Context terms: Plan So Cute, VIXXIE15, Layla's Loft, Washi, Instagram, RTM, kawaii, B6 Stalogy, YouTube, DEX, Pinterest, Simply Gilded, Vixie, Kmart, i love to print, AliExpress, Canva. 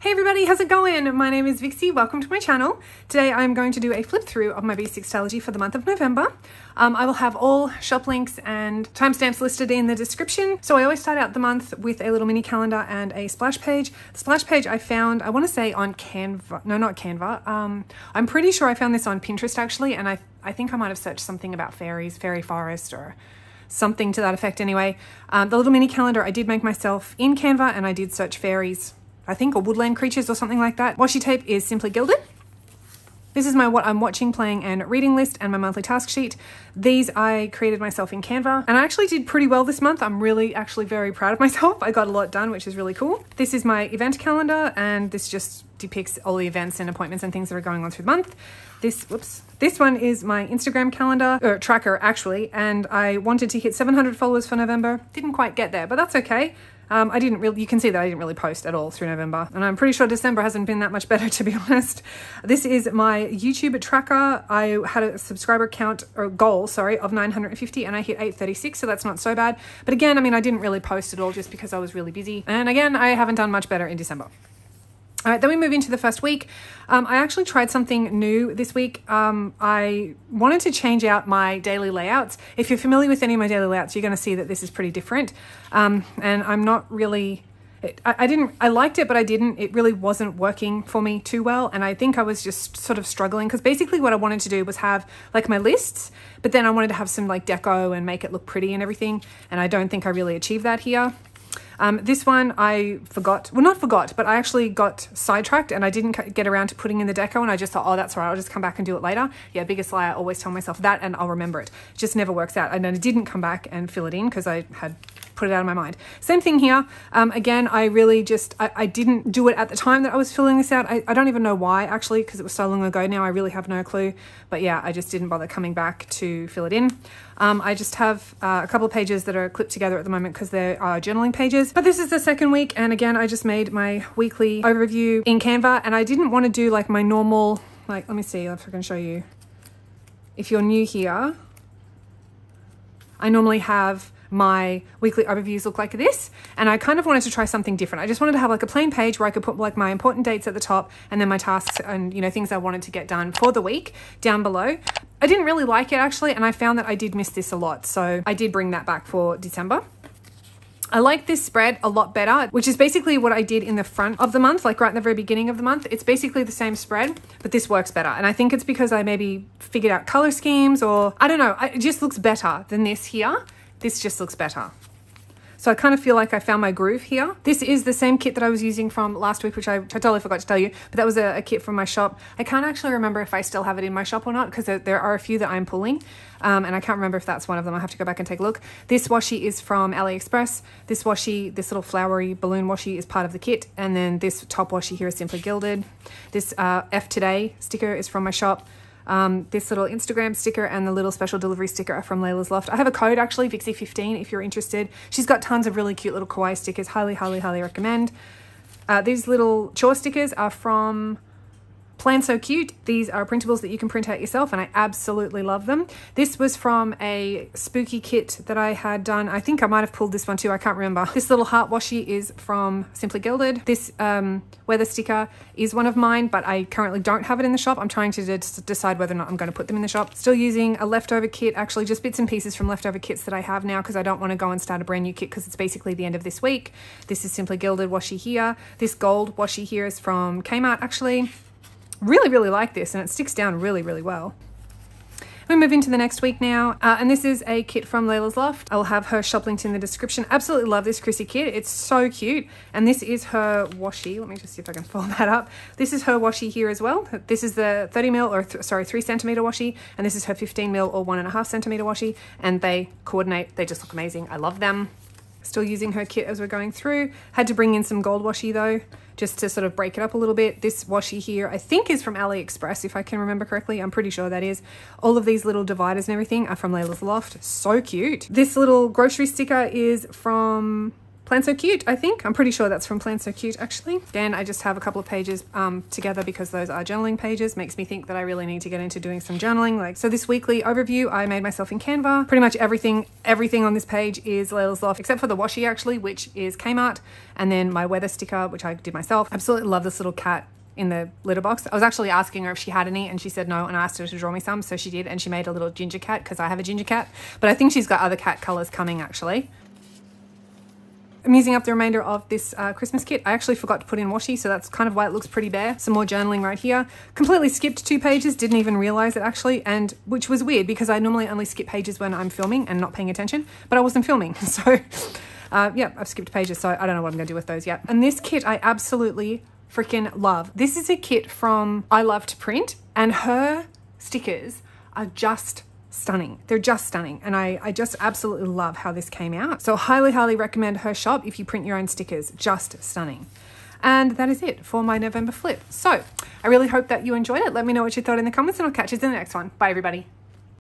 Hey everybody, how's it going? My name is Vixie, welcome to my channel. Today I'm going to do a flip through of my B6 Stalogy for the month of November. I will have all shop links and timestamps listed in the description. So I always start out the month with a little mini calendar and a splash page. The splash page I found, I want to say on Canva, no not Canva, I'm pretty sure I found this on Pinterest actually, and I think I might have searched something about fairies, fairy forest or something to that effect anyway. The little mini calendar I did make myself in Canva, and I did search fairies, I think, or woodland creatures or something like that. Washi tape is Simply Gilded. This is my what I'm watching, playing and reading list and my monthly task sheet. These I created myself in Canva, and I actually did pretty well this month. I'm really actually very proud of myself. I got a lot done, which is really cool. This is my event calendar, and this just depicts all the events and appointments and things that are going on through the month. This one is my Instagram calendar, or tracker actually, and I wanted to hit 700 followers for November. Didn't quite get there, but that's okay. I didn't really, you can see that I didn't really post at all through November, and I'm pretty sure December hasn't been that much better, to be honest. This is my YouTube tracker. I had a subscriber count, or goal, sorry, of 950, and I hit 836, so that's not so bad. But again, I mean, I didn't really post at all just because I was really busy. And again, I haven't done much better in December. All right, then we move into the first week. I actually tried something new this week. I wanted to change out my daily layouts. If you're familiar with any of my daily layouts, you're going to see that this is pretty different. And I'm not really... I liked it, but I didn't. It really wasn't working for me too well. And I think I was just sort of struggling, because basically what I wanted to do was have like my lists, but then I wanted to have some like deco and make it look pretty and everything. And I don't think I really achieved that here. This one I forgot, well not forgot, but I actually got sidetracked and I didn't get around to putting in the deco, and I just thought, oh, that's all right, I'll just come back and do it later. Yeah, biggest lie, I always tell myself that and I'll remember it. It just never works out. And then I didn't come back and fill it in because I had put it out of my mind. Same thing here. Again, I really just, I didn't do it at the time that I was filling this out. I don't even know why actually, because it was so long ago now, I really have no clue. But yeah, I just didn't bother coming back to fill it in. I just have a couple of pages that are clipped together at the moment because they are journaling pages. But this is the second week, and again, I just made my weekly overview in Canva, and I didn't want to do like my normal, like, let me see if I can show you. If you're new here, I normally have my weekly overviews look like this, and I kind of wanted to try something different. I just wanted to have like a plain page where I could put like my important dates at the top, and then my tasks and, you know, things I wanted to get done for the week down below. I didn't really like it actually, and I found that I did miss this a lot, so I did bring that back for December. I like this spread a lot better, which is basically what I did in the front of the month, like right in the very beginning of the month. It's basically the same spread, but this works better. And I think it's because I maybe figured out color schemes, or I don't know, it just looks better than this here. This just looks better. So I kind of feel like I found my groove here. This is the same kit that I was using from last week, which I totally forgot to tell you, but that was a kit from my shop. I can't actually remember if I still have it in my shop or not, because there are a few that I'm pulling, and I can't remember if that's one of them. I have to go back and take a look. This washi is from AliExpress. This washi, this little flowery balloon washi, is part of the kit, and then this top washi here is Simply Gilded. This F Today sticker is from my shop. This little Instagram sticker and the little special delivery sticker are from Layla's Loft. I have a code actually, Vixie15, if you're interested. She's got tons of really cute little kawaii stickers. Highly, highly, highly recommend. These little chore stickers are from Plan So Cute. These are printables that you can print out yourself, and I absolutely love them. This was from a spooky kit that I had done. I think I might have pulled this one too, I can't remember. This little heart washi is from Simply Gilded. This weather sticker is one of mine, but I currently don't have it in the shop. I'm trying to decide whether or not I'm going to put them in the shop. Still using a leftover kit, actually just bits and pieces from leftover kits that I have now, because I don't want to go and start a brand new kit because it's basically the end of this week. This is Simply Gilded washi here. This gold washi here is from Kmart actually. Really, really like this, and it sticks down really, really well. We move into the next week now, and this is a kit from Layla's Loft. I'll have her shop linked in the description. Absolutely love this Chrissy kit. It's so cute, and this is her washi. Let me just see if I can fold that up. This is her washi here as well. This is the 30mm or 3cm washi, and this is her 15mm or 1.5cm washi, and they coordinate. They just look amazing. I love them. Still using her kit as we're going through. Had to bring in some gold washi though, just to sort of break it up a little bit. This washi here, I think, is from AliExpress, if I can remember correctly. I'm pretty sure that is. All of these little dividers and everything are from Layla's Loft. So cute. This little grocery sticker is from Plan So Cute, I think. I'm pretty sure that's from Plan So Cute, actually. Again, I just have a couple of pages together because those are journaling pages. Makes me think that I really need to get into doing some journaling. Like, so this weekly overview, I made myself in Canva. Pretty much everything on this page is Layla's Loft, except for the washi, actually, which is Kmart. And then my weather sticker, which I did myself. Absolutely love this little cat in the litter box. I was actually asking her if she had any and she said no, and I asked her to draw me some, so she did, and she made a little ginger cat because I have a ginger cat, but I think she's got other cat colors coming actually. I'm using up the remainder of this Christmas kit. I actually forgot to put in washi, so that's kind of why it looks pretty bare. Some more journaling right here. Completely skipped 2 pages, didn't even realize it actually, and which was weird because I normally only skip pages when I'm filming and not paying attention, but I wasn't filming, so yeah, I've skipped pages, so I don't know what I'm gonna do with those yet. And this kit I absolutely freaking love. This is a kit from I Love to Print, and her stickers are just stunning. They're just stunning, and I just absolutely love how this came out. So highly recommend her shop if you print your own stickers. Just stunning. And that is it for my November flip. So I really hope that you enjoyed it. Let me know what you thought in the comments, and I'll catch you in the next one. Bye everybody.